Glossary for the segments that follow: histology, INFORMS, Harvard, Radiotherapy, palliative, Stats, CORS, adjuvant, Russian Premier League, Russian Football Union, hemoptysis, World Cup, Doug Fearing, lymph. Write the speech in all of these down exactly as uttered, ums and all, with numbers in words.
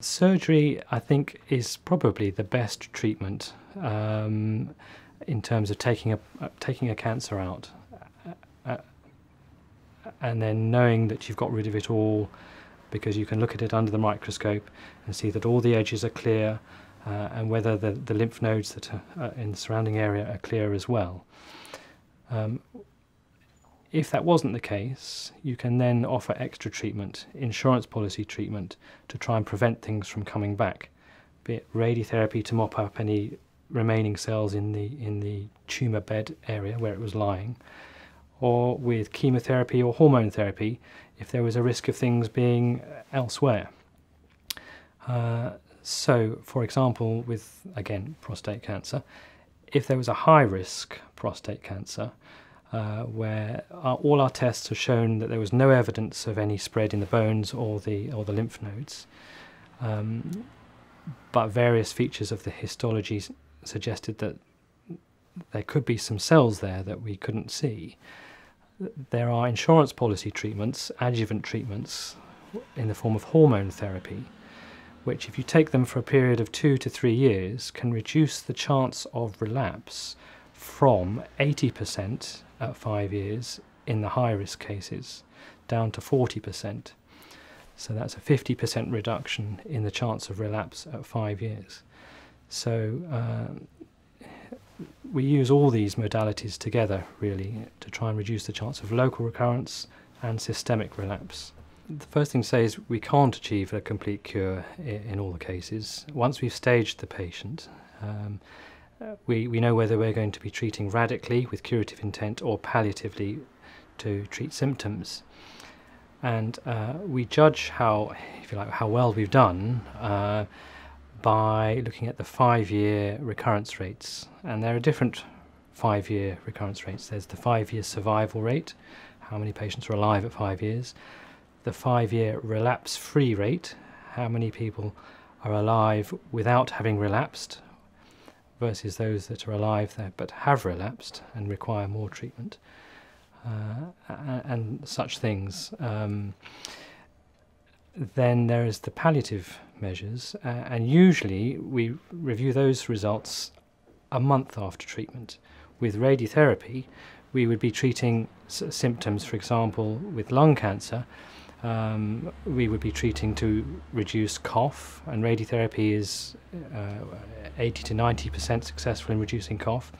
Surgery, I think, is probably the best treatment um, in terms of taking a, uh, taking a cancer out uh, and then knowing that you've got rid of it all, because you can look at it under the microscope and see that all the edges are clear uh, and whether the, the lymph nodes that are uh, in the surrounding area are clear as well. Um, If that wasn't the case, you can then offer extra treatment, insurance policy treatment, to try and prevent things from coming back, be it radiotherapy to mop up any remaining cells in the, in the tumour bed area where it was lying, or with chemotherapy or hormone therapy if there was a risk of things being elsewhere. Uh, so, for example, with, again, prostate cancer, if there was a high-risk prostate cancer, Uh, where our, all our tests have shown that there was no evidence of any spread in the bones or the or the lymph nodes, um, but various features of the histology suggested that there could be some cells there that we couldn't see. There are insurance policy treatments, adjuvant treatments, in the form of hormone therapy, which, if you take them for a period of two to three years, can reduce the chance of relapse from eighty percent at five years in the high-risk cases down to forty percent. So that's a fifty percent reduction in the chance of relapse at five years. So uh, we use all these modalities together, really, to try and reduce the chance of local recurrence and systemic relapse. The first thing to say is we can't achieve a complete cure in all the cases. Once we've staged the patient, um, We, we know whether we're going to be treating radically with curative intent or palliatively to treat symptoms. And uh, we judge how, if you like, how well we've done uh, by looking at the five-year recurrence rates. And there are different five-year recurrence rates. There's the five-year survival rate, how many patients are alive at five years. The five-year relapse-free rate, how many people are alive without having relapsed, versus those that are alive there but have relapsed and require more treatment, uh, and such things. Um, then there is the palliative measures, uh, and usually we review those results a month after treatment. With radiotherapy, we would be treating s symptoms, for example, with lung cancer. Um, we would be treating to reduce cough, and radiotherapy is uh, eighty to ninety percent successful in reducing cough,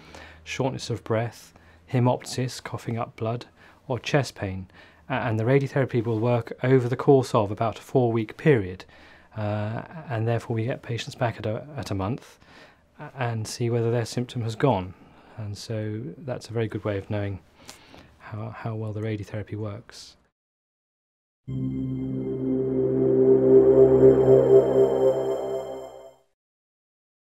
shortness of breath, hemoptysis, coughing up blood, or chest pain. And the radiotherapy will work over the course of about a four-week period, uh, and therefore we get patients back at a, at a month and see whether their symptom has gone. And so that's a very good way of knowing how, how well the radiotherapy works. Thank you.